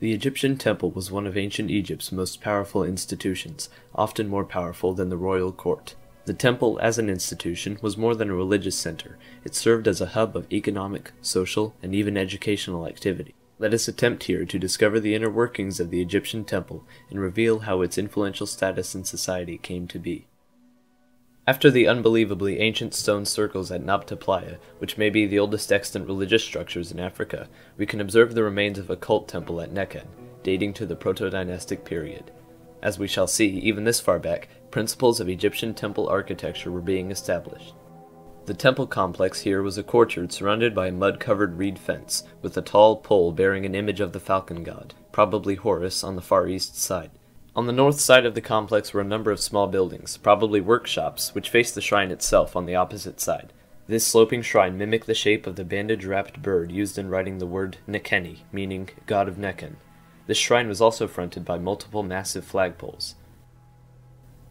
The Egyptian temple was one of ancient Egypt's most powerful institutions, often more powerful than the royal court. The temple, as an institution, was more than a religious center. It served as a hub of economic, social, and even educational activity. Let us attempt here to discover the inner workings of the Egyptian temple and reveal how its influential status in society came to be. After the unbelievably ancient stone circles at Nabta Playa, which may be the oldest extant religious structures in Africa, we can observe the remains of a cult temple at Nekhen, dating to the proto-dynastic period. As we shall see, even this far back, principles of Egyptian temple architecture were being established. The temple complex here was a courtyard surrounded by a mud-covered reed fence, with a tall pole bearing an image of the falcon god, probably Horus, on the far east side. On the north side of the complex were a number of small buildings, probably workshops, which faced the shrine itself on the opposite side. This sloping shrine mimicked the shape of the bandage-wrapped bird used in writing the word Nekheni, meaning God of Nekhen. This shrine was also fronted by multiple massive flagpoles.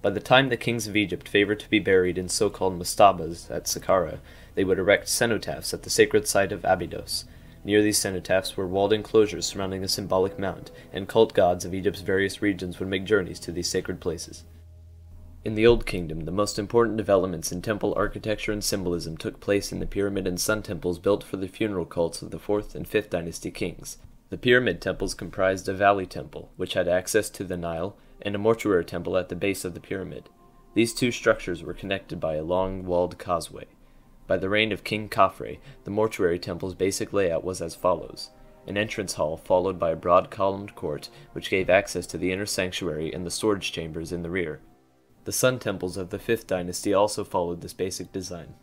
By the time the kings of Egypt favored to be buried in so-called mastabas at Saqqara, they would erect cenotaphs at the sacred site of Abydos. Near these cenotaphs were walled enclosures surrounding a symbolic mound, and cult gods of Egypt's various regions would make journeys to these sacred places. In the Old Kingdom, the most important developments in temple architecture and symbolism took place in the pyramid and sun temples built for the funeral cults of the 4th and 5th dynasty kings. The pyramid temples comprised a valley temple, which had access to the Nile, and a mortuary temple at the base of the pyramid. These two structures were connected by a long-walled causeway. By the reign of King Khafre, the mortuary temple's basic layout was as follows: an entrance hall followed by a broad columned court, which gave access to the inner sanctuary and the storage chambers in the rear. The sun temples of the 5th dynasty also followed this basic design.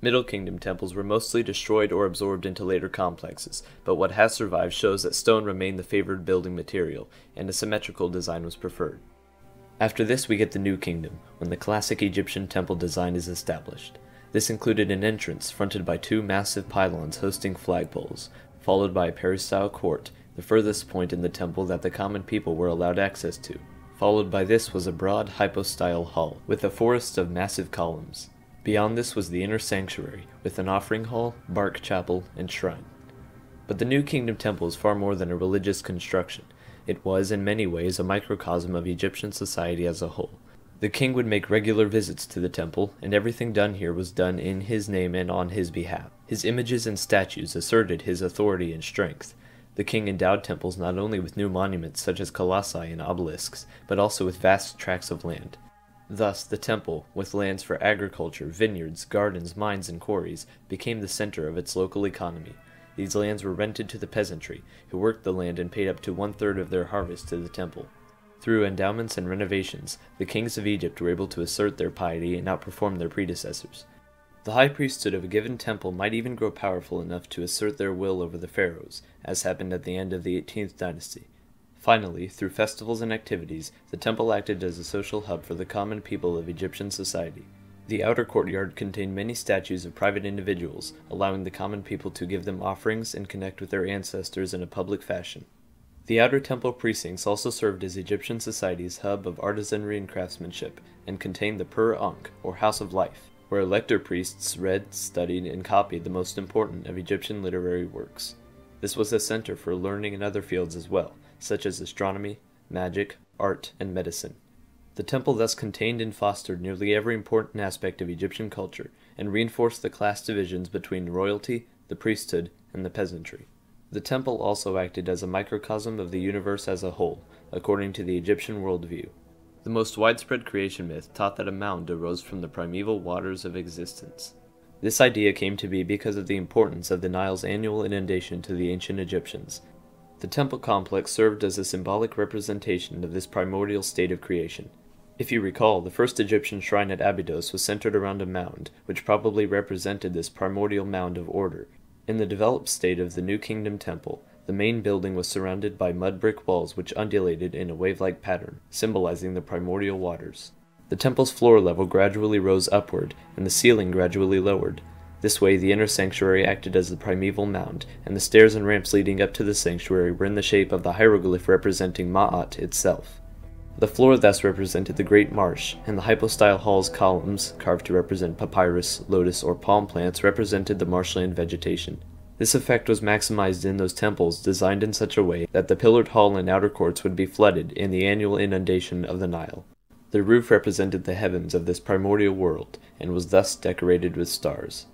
Middle Kingdom temples were mostly destroyed or absorbed into later complexes, but what has survived shows that stone remained the favored building material, and a symmetrical design was preferred. After this we get the New Kingdom, when the classic Egyptian temple design is established. This included an entrance fronted by two massive pylons hosting flagpoles, followed by a peristyle court, the furthest point in the temple that the common people were allowed access to. Followed by this was a broad hypostyle hall, with a forest of massive columns. Beyond this was the inner sanctuary, with an offering hall, bark chapel, and shrine. But the New Kingdom temple is far more than a religious construction. It was, in many ways, a microcosm of Egyptian society as a whole. The king would make regular visits to the temple, and everything done here was done in his name and on his behalf. His images and statues asserted his authority and strength. The king endowed temples not only with new monuments such as colossi and obelisks, but also with vast tracts of land. Thus, the temple, with lands for agriculture, vineyards, gardens, mines, and quarries, became the center of its local economy. These lands were rented to the peasantry, who worked the land and paid up to 1/3 of their harvest to the temple. Through endowments and renovations, the kings of Egypt were able to assert their piety and outperform their predecessors. The high priesthood of a given temple might even grow powerful enough to assert their will over the pharaohs, as happened at the end of the 18th dynasty. Finally, through festivals and activities, the temple acted as a social hub for the common people of Egyptian society. The outer courtyard contained many statues of private individuals, allowing the common people to give them offerings and connect with their ancestors in a public fashion. The outer temple precincts also served as Egyptian society's hub of artisanry and craftsmanship, and contained the Per Ankh, or House of Life, where elector priests read, studied, and copied the most important of Egyptian literary works. This was a center for learning in other fields as well, such as astronomy, magic, art, and medicine. The temple thus contained and fostered nearly every important aspect of Egyptian culture, and reinforced the class divisions between royalty, the priesthood, and the peasantry. The temple also acted as a microcosm of the universe as a whole, according to the Egyptian worldview. The most widespread creation myth taught that a mound arose from the primeval waters of existence. This idea came to be because of the importance of the Nile's annual inundation to the ancient Egyptians. The temple complex served as a symbolic representation of this primordial state of creation. If you recall, the first Egyptian shrine at Abydos was centered around a mound, which probably represented this primordial mound of order. In the developed state of the New Kingdom temple, the main building was surrounded by mud brick walls which undulated in a wave-like pattern, symbolizing the primordial waters. The temple's floor level gradually rose upward, and the ceiling gradually lowered. This way, the inner sanctuary acted as the primeval mound, and the stairs and ramps leading up to the sanctuary were in the shape of the hieroglyph representing Ma'at itself. The floor thus represented the Great Marsh, and the hypostyle hall's columns, carved to represent papyrus, lotus, or palm plants, represented the marshland vegetation. This effect was maximized in those temples designed in such a way that the pillared hall and outer courts would be flooded in the annual inundation of the Nile. The roof represented the heavens of this primordial world, and was thus decorated with stars.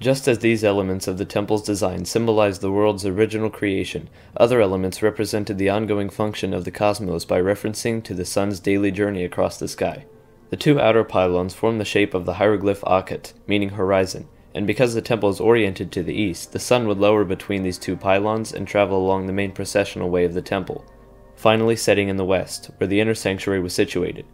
Just as these elements of the temple's design symbolized the world's original creation, other elements represented the ongoing function of the cosmos by referencing to the sun's daily journey across the sky. The two outer pylons form the shape of the hieroglyph Akhet, meaning horizon, and because the temple is oriented to the east, the sun would lower between these two pylons and travel along the main processional way of the temple, finally setting in the west, where the inner sanctuary was situated.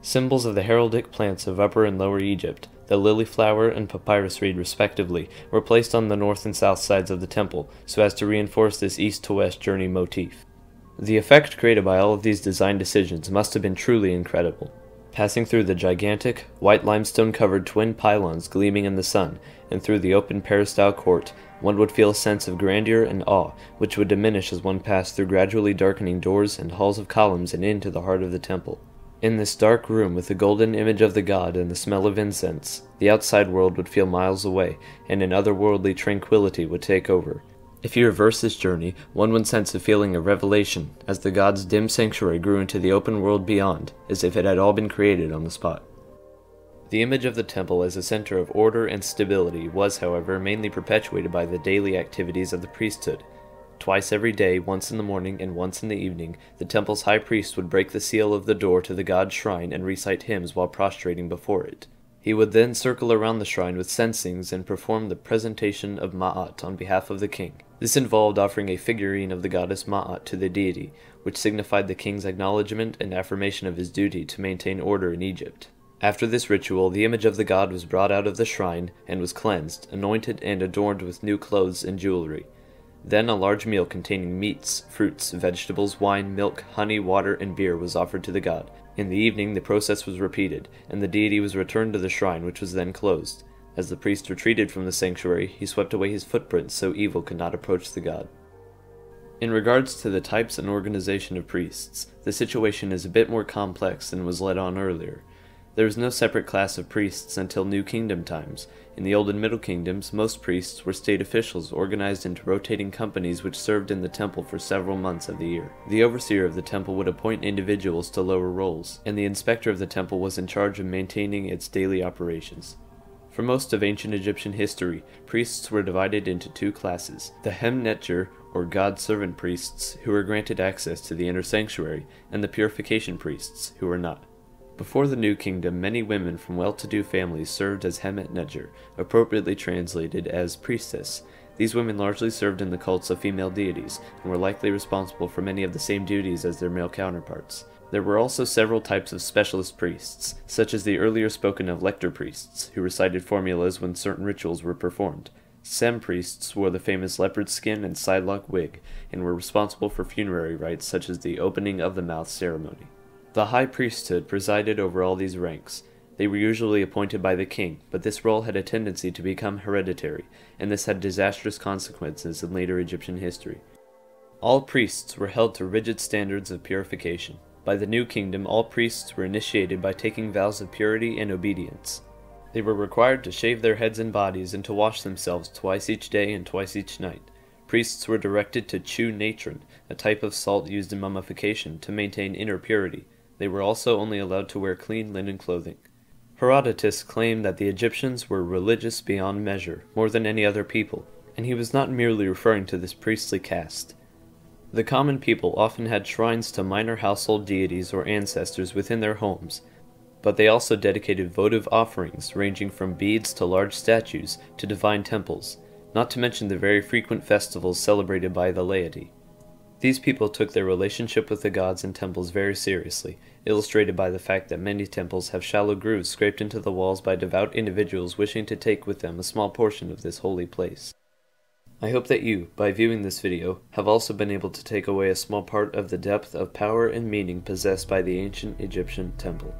Symbols of the heraldic plants of Upper and Lower Egypt, the lily flower and papyrus reed respectively, were placed on the north and south sides of the temple, so as to reinforce this east-to-west journey motif. The effect created by all of these design decisions must have been truly incredible. Passing through the gigantic, white limestone-covered twin pylons gleaming in the sun, and through the open peristyle court, one would feel a sense of grandeur and awe, which would diminish as one passed through gradually darkening doors and halls of columns and into the heart of the temple. In this dark room with the golden image of the god and the smell of incense, the outside world would feel miles away, and an otherworldly tranquility would take over. If you reverse this journey, one would sense a feeling of revelation, as the god's dim sanctuary grew into the open world beyond, as if it had all been created on the spot. The image of the temple as a center of order and stability was, however, mainly perpetuated by the daily activities of the priesthood. Twice every day, once in the morning and once in the evening, the temple's high priest would break the seal of the door to the god's shrine and recite hymns while prostrating before it. He would then circle around the shrine with censings and perform the presentation of Ma'at on behalf of the king. This involved offering a figurine of the goddess Ma'at to the deity, which signified the king's acknowledgement and affirmation of his duty to maintain order in Egypt. After this ritual, the image of the god was brought out of the shrine and was cleansed, anointed, and adorned with new clothes and jewelry. Then a large meal containing meats, fruits, vegetables, wine, milk, honey, water, and beer was offered to the god. In the evening, the process was repeated, and the deity was returned to the shrine, which was then closed. As the priest retreated from the sanctuary, he swept away his footprints so evil could not approach the god. In regards to the types and organization of priests, the situation is a bit more complex than was led on earlier. There was no separate class of priests until New Kingdom times. In the Old and Middle Kingdoms, most priests were state officials organized into rotating companies which served in the temple for several months of the year. The overseer of the temple would appoint individuals to lower roles, and the inspector of the temple was in charge of maintaining its daily operations. For most of ancient Egyptian history, priests were divided into two classes, the Hemet-Nedjer, or God-servant priests, who were granted access to the inner sanctuary, and the purification priests, who were not. Before the New Kingdom, many women from well-to-do families served as Hemet-Nedjer, appropriately translated as priestess. These women largely served in the cults of female deities, and were likely responsible for many of the same duties as their male counterparts. There were also several types of specialist priests, such as the earlier spoken of lector priests, who recited formulas when certain rituals were performed. Sem priests wore the famous leopard skin and sidelock wig, and were responsible for funerary rites such as the opening of the mouth ceremony. The high priesthood presided over all these ranks. They were usually appointed by the king, but this role had a tendency to become hereditary, and this had disastrous consequences in later Egyptian history. All priests were held to rigid standards of purification. By the New Kingdom, all priests were initiated by taking vows of purity and obedience. They were required to shave their heads and bodies and to wash themselves twice each day and twice each night. Priests were directed to chew natron, a type of salt used in mummification, to maintain inner purity. They were also only allowed to wear clean linen clothing. Herodotus claimed that the Egyptians were religious beyond measure, more than any other people, and he was not merely referring to this priestly caste. The common people often had shrines to minor household deities or ancestors within their homes, but they also dedicated votive offerings ranging from beads to large statues to divine temples, not to mention the very frequent festivals celebrated by the laity. These people took their relationship with the gods and temples very seriously, illustrated by the fact that many temples have shallow grooves scraped into the walls by devout individuals wishing to take with them a small portion of this holy place. I hope that you, by viewing this video, have also been able to take away a small part of the depth of power and meaning possessed by the ancient Egyptian temple.